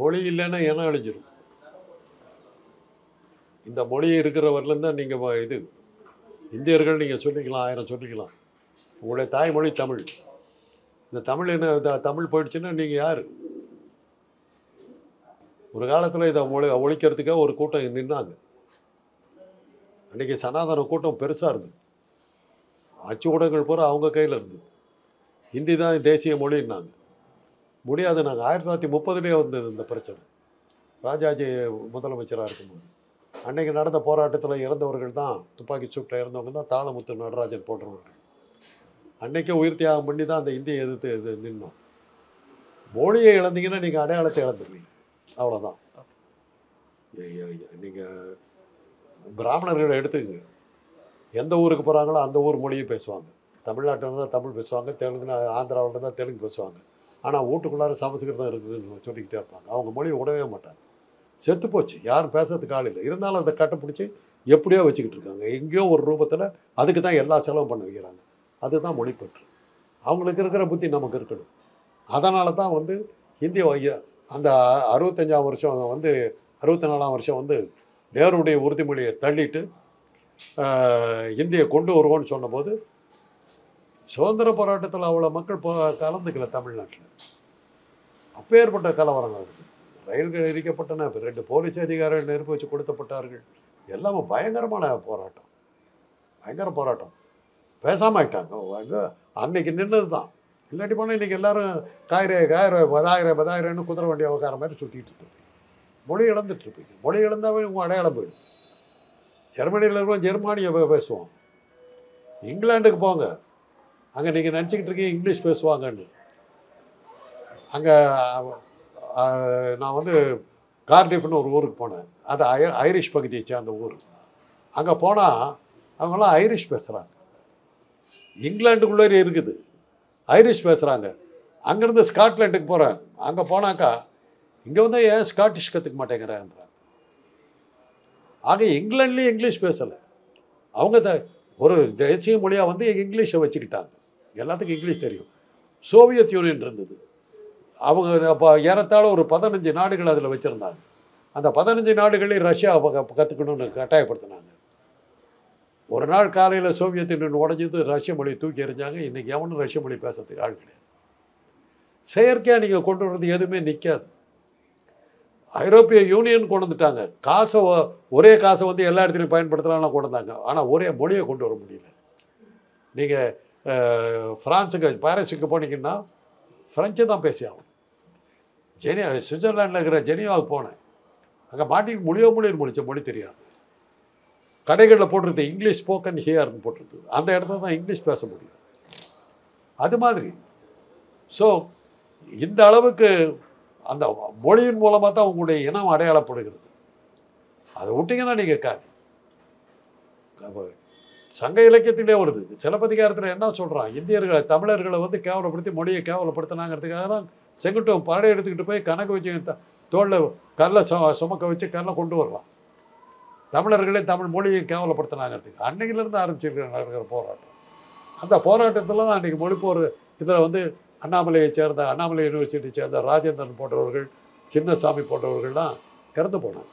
மொழி இல்லைன்னா ஏன்னா அழிஞ்சிடும். இந்த மொழி இருக்கிறவர்லேருந்து தான் நீங்கள் இது இந்தியர்கள் நீங்கள் சொல்லிக்கலாம், ஆயிரம் சொல்லிக்கலாம். உங்களுடைய தாய்மொழி தமிழ். இந்த தமிழ் என்ன தமிழ் போயிடுச்சுன்னா நீங்கள் யார்? ஒரு காலத்தில் இதை ஒழிக்கிறதுக்காக ஒரு கூட்டம் நின்னாங்க. அன்றைக்கி சனாதன கூட்டம் பெருசாக இருந்தது. அச்சு ஊடகங்கள் பூரா அவங்க கையில் இருந்தது. ஹிந்தி தான் தேசிய மொழின்னாங்க. முடியாது, நாங்கள் 1930 வந்தது இந்த பிரச்சனை. ராஜாஜி முதலமைச்சராக இருக்கும்போது அன்றைக்கி நடந்த போராட்டத்தில் இறந்தவர்கள் தான், துப்பாக்கி சூட்டில் இறந்தவங்க தான் தாளமுத்து நடராஜன் போன்றவர்கள். அன்றைக்கே உயிர் தியாகம் பண்ணி தான் அந்த இந்தியை எதிர்த்து இது நின்னோம். மொழியை இழந்தீங்கன்னா நீங்கள் அடையாளத்தை இழந்துருவீங்க, அவ்வளோதான். நீங்கள் பிராமணர்களை எடுத்துக்கங்க, எந்த ஊருக்கு போகிறாங்களோ அந்த ஊர் மொழியும் பேசுவாங்க. தமிழ்நாட்டில் தான் தமிழ் பேசுவாங்க, தெலுங்குனா ஆந்திராவில் தான் தெலுங்கு பேசுவாங்க. ஆனால் வீட்டுக்குள்ளார சமஸ்கிருதம் இருக்குதுன்னு சொல்லிக்கிட்டே இருப்பாங்க. அவங்க மொழி விடவே மாட்டாங்க. செத்து போச்சு, யாரும் பேசுறதுக்கு ஆள் இல்லை. இருந்தாலும் அதை கட்டுப்பிடிச்சி எப்படியோ வச்சுக்கிட்டு இருக்காங்க. எங்கேயோ ஒரு ரூபத்தில் அதுக்கு தான் எல்லா செலவும் பண்ண வைக்கிறாங்க. அதுதான் மொழிப்பற்று. அவங்களுக்கு இருக்கிற புத்தி நமக்கு இருக்கணும். அதனால தான் ஹிந்தி அந்த 65ஆம் வருஷம் 64ஆம் வருஷம் நேருடைய உறுதிமொழியை தள்ளிட்டு இந்தியை கொண்டு வருவோன்னு சொன்னபோது சுதந்திர போராட்டத்தில் அவ்வளோ மக்கள் கலந்துக்கல தமிழ்நாட்டில். அப்பேற்பட்ட கலவரங்கள் இருக்குது. ரயில்கள் எரிக்கப்பட்டன, 2 போலீஸ் அதிகாரிகள் நெருப்பு வச்சு கொடுத்தப்பட்டார்கள். எல்லாமே பயங்கரமான போராட்டம், பயங்கர போராட்டம். பேசாமல் ஆகிட்டாங்க. அன்னைக்கு நின்றது தான். இல்லாட்டி போனால் இன்றைக்கி எல்லோரும் காயிரம் பதாயிரம்னு குதிரை வண்டியை உட்கார மாதிரி சுற்றிக்கிட்டு இருப்பீங்க. மொழி இழந்துட்டுருப்பீங்க. மொழி இழந்தாவே உங்கள் அடையாளம் போயிடும். ஜெர்மனியில் இருக்கிறோம், ஜெர்மானியை பேசுவோம். இங்கிலாண்டுக்கு போங்க, அங்கே நீங்கள் நினச்சிக்கிட்டு இருக்கீங்க இங்கிலீஷ் பேசுவாங்கன்னு. அங்கே நான் கார்டிஃப்னு ஒரு ஊருக்கு போனேன். அது ஐரிஷ் பகுதியை சேர்ந்த ஊர். அங்கே போனால் அவங்களாம் ஐரிஷ் பேசுகிறாங்க. இங்கிலாண்டுக்குள்ளே இருக்குது, ஐரிஷ் பேசுகிறாங்க. அங்கேருந்து ஸ்காட்லாண்டுக்கு போகிறேன். அங்கே போனாக்கா இங்கே ஏன் ஸ்காட்டிஷ் கற்றுக்க மாட்டேங்கிறான்றாங்க. ஆக இங்கிலாண்ட்லேயும் இங்கிலீஷ் பேசலை. அவங்க ஒரு தேசிய மொழியாக இங்கிலீஷை வச்சுக்கிட்டாங்க. எல்லாத்துக்கும் இங்கிலீஷ் தெரியும். சோவியத் யூனியன் இருந்தது. அவங்க ஏறத்தாழ ஒரு 15 நாடுகள் அதில் வச்சுருந்தாங்க. அந்த 15 நாடுகளையும் ரஷ்யா கற்றுக்கணும்னு கட்டாயப்படுத்தினாங்க. ஒரு நாள் காலையில் சோவியத் யூனியன் உடஞ்சது, ரஷ்ய மொழி தூக்கி எறிஞ்சாங்க. இன்றைக்கி எவனும் ரஷ்ய மொழி பேசுறதுக்கு ஆள் கிடையாது. செயற்கையாக நீங்கள் கொண்டு வர்றது எதுவுமே நிற்காது. ஐரோப்பிய யூனியன் கொண்டு வந்துட்டாங்க. காசை ஒரே காசை எல்லா இடத்துலையும் பயன்படுத்தலாம்னா கொண்டு வந்தாங்க. ஆனால் ஒரே மொழியை கொண்டு வர முடியல. நீங்கள் ஃப்ரான்ஸுக்கு பாரிஸுக்கு போனீங்கன்னா ஃப்ரெஞ்சு தான் பேசி ஆகணும். சுவிட்சர்லாண்டில் இருக்கிற ஜெனிவாவுக்கு போனேன். அங்கே மாட்டிக்கு மொழிச்ச மொழி தெரியாது. கடைகளில் போட்டிருந்தது இங்கிலீஷ் ஸ்போக்கன் ஹியர்னு போட்டிருந்தது. அந்த இடத்துல தான் இங்கிலீஷ் பேச முடியும். அது மாதிரி இந்த அளவுக்கு அந்த மொழியின் மூலமாக தான் உங்களுடைய இனம் அடையாளப்படுகிறது. அதை விட்டிங்கன்னா நீங்கள் சங்க இலக்கியத்திலே வருது. சிலப்பதிகாரத்தில் என்ன சொல்கிறான்? இந்தியர்களை தமிழர்களை கேவலப்படுத்தி மொழியை கேவலப்படுத்தினாங்கிறதுக்காக தான் செங்குட்டம் பரடை எடுத்துக்கிட்டு போய் கணக்கு வச்சு தோளில் கல்லை சுமக்க வச்சு கல்லை கொண்டு வரலாம். தமிழர்களே தமிழ் மொழியை கேவலப்படுத்தினாங்கிறதுக்கு அன்னையிலேருந்து ஆரம்பிச்சிருக்கிற நடக்கிற போராட்டம். அந்த போராட்டத்தில் தான் அன்றைக்கி மொழிப்போர். இதில் அண்ணாமலை யூனிவர்சிட்டியை சேர்ந்த ராஜேந்திரன் போன்றவர்கள், சின்னசாமி போன்றவர்கள்லாம் இறந்து போனாங்க.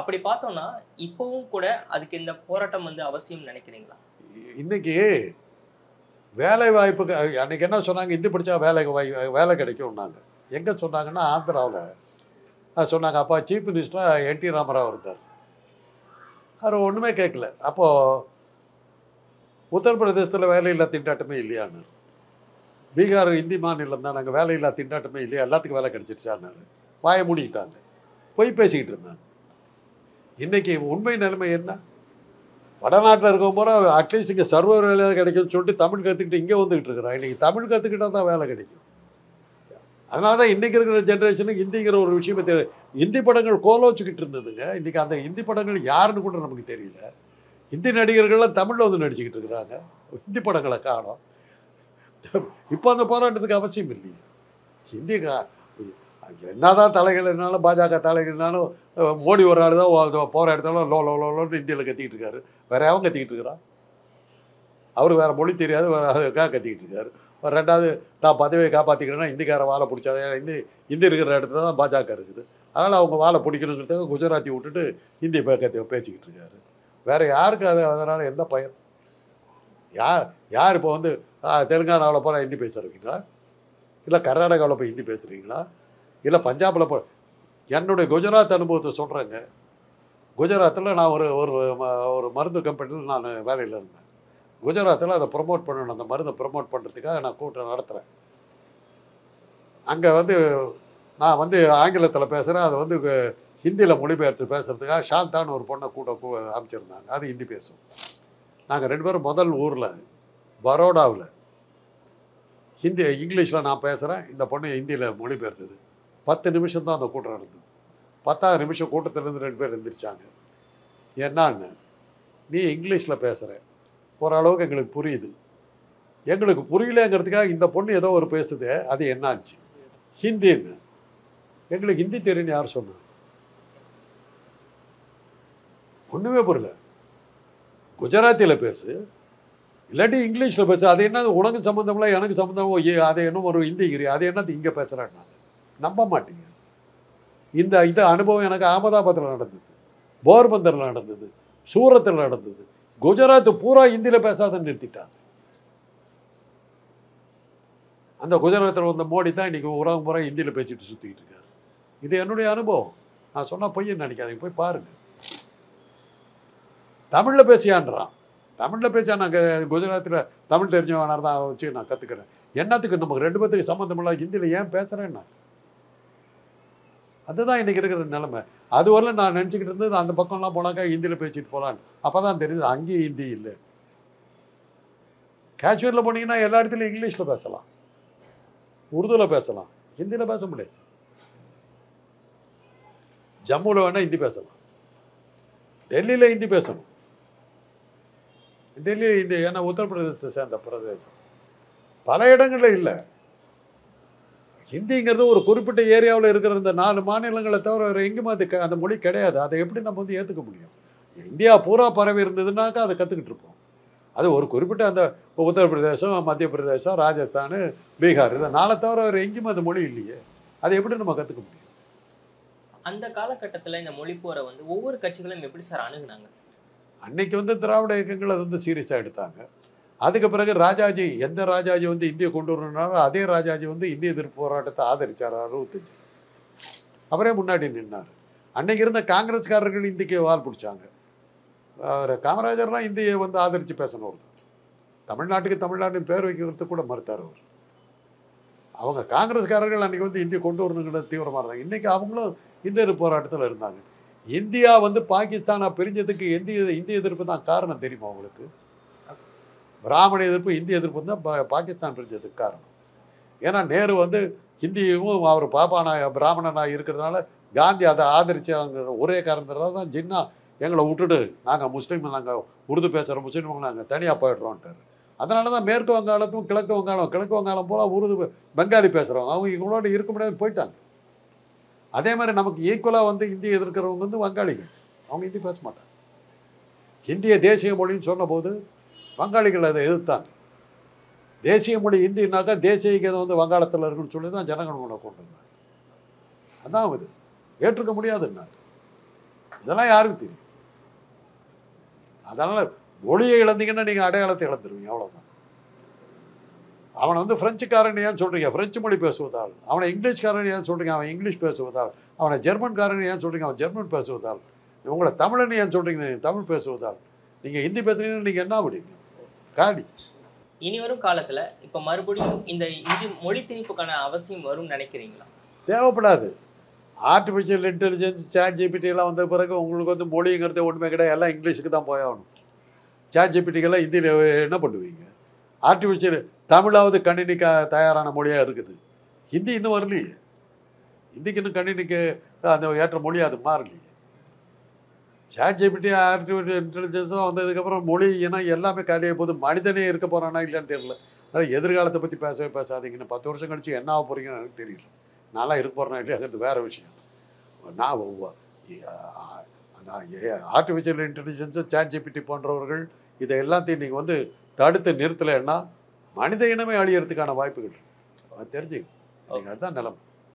அப்படி பார்த்தோம்னா இப்போவும் கூட அதுக்கு இந்த போராட்டம் அவசியம் நினைக்கிறீங்களா? இன்னைக்கு வேலை வாய்ப்புக்கு அன்னைக்கு என்ன சொன்னாங்க? ஹிந்தி படித்தா வேலை கிடைக்கும்னாங்க. எங்கே சொன்னாங்கன்னா ஆந்திராவில் சொன்னாங்க. அப்போ சீஃப் மினிஸ்டராக என் டி ராமராவ் இருந்தார். அவர் ஒன்றுமே கேட்கல. அப்போது உத்தரப்பிரதேசத்தில் வேலையில்லா திண்டாட்டமே இல்லையான்னு, பீகார் இந்தி மாநிலம் தான், நாங்கள் வேலையில்லா திண்டாட்டமே இல்லையா, எல்லாத்துக்கும் வேலை கிடச்சிருச்சான்னாரு. வாயை மூடிக்கிட்டாங்க, போய் பேசிக்கிட்டு இருந்தாங்க. இன்றைக்கி உண்மை நிலைமை என்ன? வடநாட்டில் இருக்கும் போது அட்லீஸ்ட் இங்கே சர்வர் வேலை கிடைக்கும்னு சொல்லிட்டு தமிழ் கற்றுக்கிட்டு இங்கே வந்துக்கிட்டு இருக்கிறான். இன்றைக்கி தமிழ் கற்றுக்கிட்டால் தான் வேலை கிடைக்கும். அதனால தான் இன்றைக்கி இருக்கிற ஜென்ரேஷனுக்கு ஹிந்திங்கிற ஒரு விஷயமே தெரியல. ஹிந்தி படங்கள் கோலோச்சுக்கிட்டு இருந்ததுங்க. இன்றைக்கி அந்த ஹிந்தி படங்கள் யாருன்னு கூட நமக்கு தெரியல. ஹிந்தி நடிகர்கள்லாம் தமிழில் வந்து நடிச்சுக்கிட்டு இருக்கிறாங்க. ஹிந்தி படங்களை காணோம். இப்போ அந்த போராட்டத்துக்கு அவசியம் இல்லையே. ஹிந்தி என்னதான் தலைகள்னாலும் பாஜக தலைகள்னாலும் மோடி ஒரு ஆள் தான் போகிற இடத்தாலும் லோ லோ லோன்னு இந்தியில் கத்திக்கிட்டு இருக்காரு. வேறு யாவும் கத்திக்கிட்டு இருக்கிறான். அவர் வேறு மொழி தெரியாது, வேறு அதுக்காக கத்திக்கிட்டு இருக்காரு. ரெண்டாவது தான் பதவியை காப்பாற்றிக்கிறேன்னா இந்திக்கார வாழை பிடிச்சாது. இந்தி இந்தி இருக்கிற இடத்துல தான் பாஜக இருக்குது. அதனால் அவங்க வாழை பிடிக்கணுங்கிறதுக்கு குஜராத்தி விட்டுட்டு ஹிந்தி பேசிக்கிட்டு இருக்காரு. வேறு யாருக்கு அது அதனால் எந்த பயன்? யார் இப்போ வந்து தெலுங்கானாவில் போனால் ஹிந்தி பேசுகிறீங்களா? இல்லை கர்நாடகாவில் போய் ஹிந்தி பேசுகிறீங்களா? இல்லை பஞ்சாபில் போ என்னுடைய குஜராத் அனுபவத்தை சொல்கிறேங்க. குஜராத்தில் நான் ஒரு ஒரு மருந்து கம்பெனியில் நான் வேலையில் இருந்தேன். குஜராத்தில் அதை ப்ரொமோட் பண்ணணும். அந்த மருந்தை ப்ரொமோட் பண்ணுறதுக்காக நான் கூட்டம் நடத்துகிறேன். அங்கே வந்து நான் வந்து ஆங்கிலத்தில் பேசுகிறேன். அதை வந்து ஹிந்தியில் மொழிபெயர்த்து பேசுகிறதுக்காக சாந்தான்னு ஒரு பொண்ணை கூட்டம் அமைச்சிருந்தாங்க. அது ஹிந்தி பேசும். நாங்கள் ரெண்டு பேரும் முதல் ஊரில் பரோடாவில் ஹிந்தி இங்கிலீஷில் நான் பேசுகிறேன். இந்த பொண்ணு ஹிந்தியில் மொழிபெயர்த்தது. 10 நிமிஷம் தான் அந்த கூட்டம் நடந்தது. 10வது நிமிஷம் கூட்டத்திலேருந்து 2 பேர் எழுந்திரிச்சாங்க. என்னான்னு நீ இங்கிலீஷில் பேசுகிற ஓரளவுக்கு எங்களுக்கு புரியுது. எங்களுக்கு புரியலங்கிறதுக்காக இந்த பொண்ணு ஏதோ ஒரு பேசுது. அது என்னாச்சு? ஹிந்தின்னு. எங்களுக்கு ஹிந்தி தெரியுன்னு யார் சொன்னாங்க? ஒன்றுமே புரியல. குஜராத்தியில் பேசு, இல்லாட்டி இங்கிலீஷில் பேசு. அது என்ன உனக்கு சம்மந்தமில்ல எனக்கு சம்மந்தமோ? அது என்ன ஒரு ஹிந்திங்கிரி? அது என்னது இங்கே பேசுகிறேன்னா நம்ப மாட்டீங்க. இந்த அனுபவம் எனக்கு அகமதாபாத்தில் நடந்தது, போர்பந்தரில் நடந்தது, சூரத்தில் நடந்தது. குஜராத் பூரா ஹிந்தியில் பேசாதன்னு நிறுத்திட்டாங்க. அந்த குஜராத்தில் வந்த மோடி தான் இன்றைக்கி உலகம் பூரா ஹிந்தியில் பேசிட்டு சுற்றிக்கிட்டு இருக்காரு. இது என்னுடைய அனுபவம். நான் சொன்னால் பொய்யன்னு நினைக்காதீங்க. போய் பாருங்கள். தமிழில் பேசியான்றான். தமிழில் பேசியா நாங்கள் குஜராத்தில் தமிழ் தெரிஞ்சவனாக தான் வச்சு நான் கற்றுக்கிறேன். என்னத்துக்கு நமக்கு 2 பேர்த்துக்கு சம்மந்தம் இல்லை, ஹிந்தியில் ஏன் பேசுகிறேன்னா? அதுதான் இன்றைக்கி இருக்கிற நிலைமை. அதுவரையில் நான் நினச்சிக்கிட்டு இருந்தது அந்த பக்கம்லாம் போனாக்கா ஹிந்தியில் பேசிட்டு போகலான்னு. அப்போ தான் தெரியுது அங்கேயும் ஹிந்தி இல்லை. காஷ்மீரில் போனீங்கன்னா எல்லா இடத்துலையும் இங்கிலீஷில் பேசலாம், உருதுவில் பேசலாம், ஹிந்தியில் பேச முடியாது. ஜம்முவில் வேணால் ஹிந்தி பேசலாம், டெல்லியில் ஹிந்தி பேசணும். டெல்லியில் ஹிந்தி ஏன்னா உத்தரப்பிரதேசத்தை சேர்ந்த பிரதேசம். பல இடங்களில் இல்லை. ஹிந்திங்கிறது ஒரு குறிப்பிட்ட ஏரியாவில் இருக்கிற இந்த 4 மாநிலங்களை தவிர வேறு எங்கேயுமே அது அந்த மொழி கிடையாது. அதை எப்படி நம்ம வந்து ஏற்றுக்க முடியும்? இந்தியா பூரா பரவி இருந்ததுனாக்கா அதை கற்றுக்கிட்டு இருப்போம். அது ஒரு குறிப்பிட்ட அந்த உத்தரப்பிரதேசம், மத்திய பிரதேசம், ராஜஸ்தான், பீகார், இதை நாளை தவிர வேறு எங்கேயுமே அந்த மொழி இல்லையே. அதை எப்படி நம்ம கற்றுக்க முடியும்? அந்த காலகட்டத்தில் இந்த மொழி போரை வந்து ஒவ்வொரு கட்சிகளும் எப்படி சார் அணுகுனாங்க? அன்னைக்கு வந்து திராவிட இயக்கங்கள் அது வந்து சீரியஸாக எடுத்தாங்க. அதுக்கு பிறகு ராஜாஜி, எந்த ராஜாஜி வந்து இந்தியை கொண்டு வரணுன்னாரோ அதே ராஜாஜி வந்து இந்திய எதிர்ப்பு போராட்டத்தை ஆதரித்தார் 65. அவரே முன்னாடி நின்னார். அன்றைக்கி இருந்த காங்கிரஸ்காரர்கள் இந்திக்கு வால் பிடிச்சாங்க. காமராஜர்லாம் இந்தியை வந்து ஆதரித்து பேசினவர் தான். தமிழ்நாட்டுக்கு தமிழ்நாட்டின் பேர் வைக்கிறதுக்கு கூட மறுத்தார் அவர். அவங்க காங்கிரஸ்காரர்கள் அன்றைக்கி வந்து இந்தியை கொண்டு வரணுங்கிறது தீவிரமாக இருந்தாங்க. இன்றைக்கி அவங்களும் இந்திய எதிர்ப்பு போராட்டத்தில் இருந்தாங்க. இந்தியா வந்து பாகிஸ்தானாக பிரிஞ்சதுக்கு இந்திய எதிர்ப்பு தான் காரணம். தெரியுமா அவங்களுக்கு? பிராமண எதிர்ப்பு, இந்திய எதிர்ப்பு தான் பாகிஸ்தான் பிரிஞ்சதுக்கு காரணம். ஏன்னா நேரு வந்து ஹிந்தியும் அவர் பாப்பானாக பிராமணனாக இருக்கிறதுனால காந்தி அதை ஆதரிச்சாங்கிற ஒரே காரணத்தினால தான் ஜின்னா எங்களை விட்டுட்டு நாங்கள் முஸ்லீம், நாங்கள் உருது பேசுகிற முஸ்லீம்களை நாங்கள் தனியாக போயிடுறோன்ட்டார். அதனால தான் மேற்கு வங்காளத்தும் கிழக்கு வங்காளம் போல உருது பெங்காலி பேசுகிறவங்க அவங்க இவங்களோட இருக்க முடியாது போயிட்டாங்க. அதே மாதிரி நமக்கு ஈக்குவலாக வந்து இந்தியை எதிர்க்கிறவங்க வந்து வங்காளிகள். அவங்க ஹிந்தி பேச மாட்டாங்க. இந்திய தேசிய மொழின்னு சொன்னபோது வங்காளிகள் அதை எதிர்த்தாங்க. தேசிய மொழி ஹிந்தின்னாக்கா தேசிய கீதம் வந்து வங்காளத்தில் இருக்குன்னு சொல்லி தான் ஜனகணமனை கொண்டு வந்தாங்க. அதான் அது ஏற்றுக்க முடியாதுன்னாங்க. இதெல்லாம் யாருக்கு தெரியும்? அதனால் மொழியை இழந்தீங்கன்னா நீங்கள் அடையாளத்தை இழந்துருவீங்க, அவ்வளோதான். அவனை வந்து ஃப்ரெஞ்சுக்காரன் ஏன் சொல்கிறீங்க ஃப்ரெஞ்சு மொழி பேசுவதால், அவனை இங்கிலீஷ்காரன் ஏன் சொல்கிறீங்க அவன் இங்கிலீஷ் பேசுவதால், அவனை ஜெர்மன்காரன் ஏன் சொல்கிறீங்க அவன் ஜெர்மன் பேசுவதால், உங்களை தமிழன் ஏன் சொல்கிறீங்க தமிழ் பேசுவதால், நீங்கள் ஹிந்தி பேசுகிறீங்கன்னு நீங்கள் என்ன அப்படிங்க காடி. இனி வரும் காலத்தில் இப்போ மறுபடியும் இந்த இந்தி மொழி திணிப்புக்கான அவசியம் வரும் நினைக்கிறீங்களா? தேவைப்படாது. ஆர்டிஃபிஷியல் இன்டெலிஜென்ஸ், சாட் ஜிபிடிலாம் வந்த பிறகு உங்களுக்கு வந்து மொழிங்கிறது ஒன்றுமே கிடையாது. எல்லாம் இங்கிலீஷுக்கு தான் போயாகணும். சாட் ஜிபிடிக்கெல்லாம் ஹிந்தியில் என்ன பண்ணுவீங்க? ஆர்டிஃபிஷியல் தமிழாவது கணினிக்கு தயாரான மொழியாக இருக்குது. Hindi இன்னும் வரலையே இந்திக்கு இன்னும் கணினிக்கு அந்த ஏற்ற மொழி அது மாறலையே சாட் ஜிபிடி ஆர்டிஃபிஷியல் இன்டெலிஜென்ஸ்லாம் வந்ததுக்கப்புறம் மொழி ஏன்னா எல்லாமே காலியாக போகுது மனிதனே இருக்க போகிறானா இல்லைன்னு தெரியல அதனால் எதிர்காலத்தை பற்றி பேசவே பேசாதீங்கன்னு 10 வருஷம் கழிச்சு என்ன ஆக போகிறீங்கன்னு எனக்கு தெரியல நான்லாம் இருக்க போகிறேன்னா இல்லையாங்கிறது வேறு விஷயம் நான் அந்த ஆர்டிஃபிஷியல் இன்டெலிஜென்ஸு சாட் ஜிபிடி போன்றவர்கள் இதை எல்லாத்தையும் நீங்கள் வந்து தடுத்து நிறுத்தலைன்னா மனித இனமே அழியறதுக்கான வாய்ப்புகள் தெரிஞ்சுக்கணும் அதுதான் நிலைமை